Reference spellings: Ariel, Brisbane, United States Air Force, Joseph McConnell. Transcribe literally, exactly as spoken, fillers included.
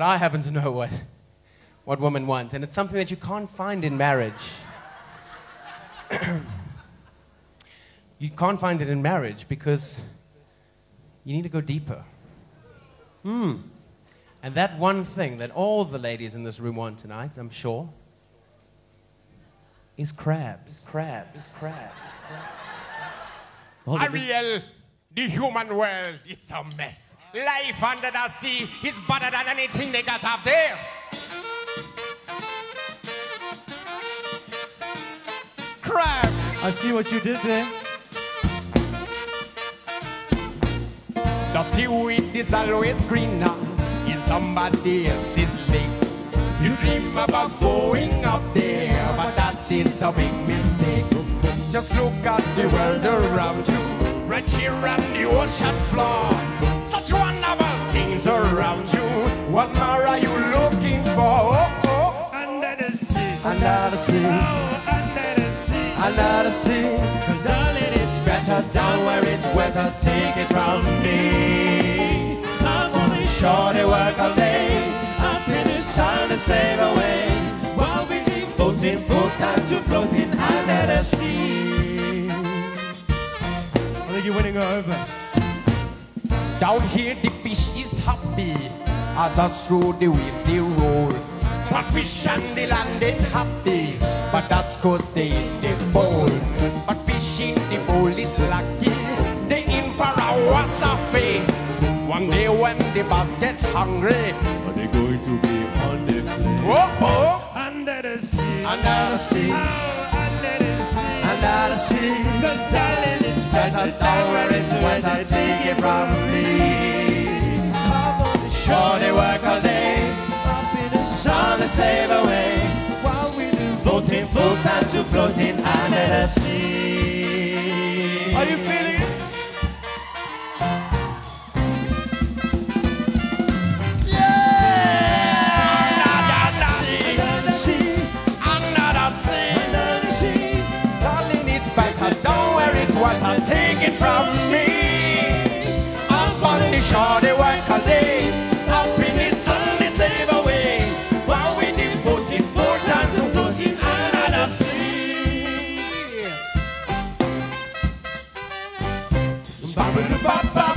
But I happen to know what, what women want, and it's something that you can't find in marriage. You can't find it in marriage because you need to go deeper. Hmm. And that one thing that all the ladies in this room want tonight, I'm sure, is crabs, crabs, crabs. crabs. Ariel, the human world, it's a mess. Life under the sea is better than anything they got up there. Crabs. I see what you did there. The seaweed is always greener in somebody else's lake. You dream about going up there, but that is a big mistake. Just look at the world around you, right here on the ocean floor. Such wonderful things around you. What more are you looking for? Oh, oh. Under the sea, under the sea, oh, under the sea, under the sea. 'Cause darling, it's better down where it's wetter. Take it from me. I'm only sure they work all day. Up in the sun and slave away. While we keep floating, full time to floating under the sea. I think you're winning her over. Down here the fish is happy as I throw the waves they roll. But fish and the land ain't happy, but that's 'cause they in the bowl. But fish in the bowl is lucky, they in for a wasafi. One day when the bass get hungry, are they going to be on the plane? Oh, oh. Under the sea, under the sea, oh, under the sea, under the sea. 'Cause darling, it's better down where it's wetter. Take it from me. Up on the shore they work all day, up in the sun they slave away. While we do floating, full time to floating under the sea. Are you feeling? Take it from me. Up on the shore they work all day, up in the sun they slave away. While we do floating, four times to floating under the sea. Ba-ba-ba-ba.